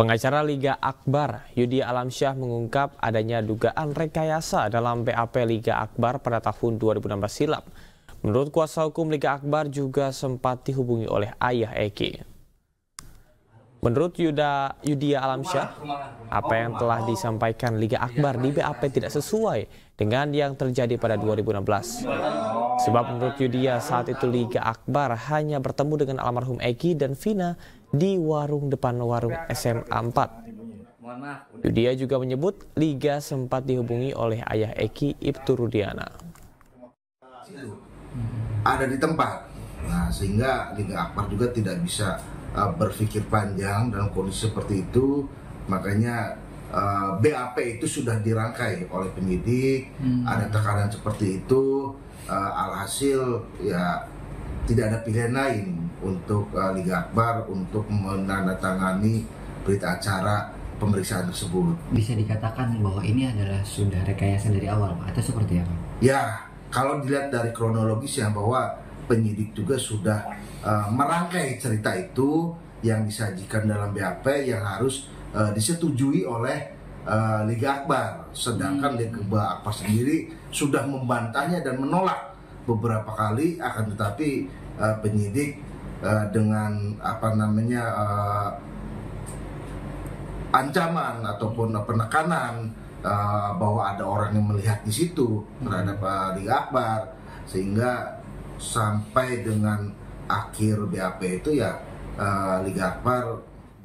Pengacara Liga Akbar, Yudhi Alamsyah mengungkap adanya dugaan rekayasa dalam BAP Liga Akbar pada tahun 2016 silam. Menurut kuasa hukum Liga Akbar juga sempat dihubungi oleh ayah Eki. Menurut Yudhi Alamsyah, apa yang telah disampaikan Liga Akbar di BAP tidak sesuai dengan yang terjadi pada 2016. Sebab menurut Yudhi, saat itu Liga Akbar hanya bertemu dengan almarhum Eki dan Vina di warung depan warung SMA4. Yudhi juga menyebut Liga sempat dihubungi oleh ayah Eki, Ibtu Rudiana. Ada di tempat, nah, sehingga Liga Akbar juga tidak bisa berpikir panjang dalam kondisi seperti itu. Makanya BAP itu sudah dirangkai oleh penyidik, ada tekanan seperti itu, alhasil ya tidak ada pilihan lain untuk Liga Akbar untuk menandatangani berita acara pemeriksaan tersebut. Bisa dikatakan bahwa ini adalah sudah rekayasa dari awal, Pak, atau seperti apa? Ya, kalau dilihat dari kronologisnya bahwa penyidik juga sudah merangkai cerita itu yang disajikan dalam BAP yang harus disetujui oleh Liga Akbar, sedangkan Liga Akbar sendiri sudah membantahnya dan menolak beberapa kali. Akan tetapi penyidik dengan apa namanya ancaman ataupun penekanan bahwa ada orang yang melihat di situ terhadap Liga Akbar, sehingga sampai dengan akhir BAP itu ya Liga Akbar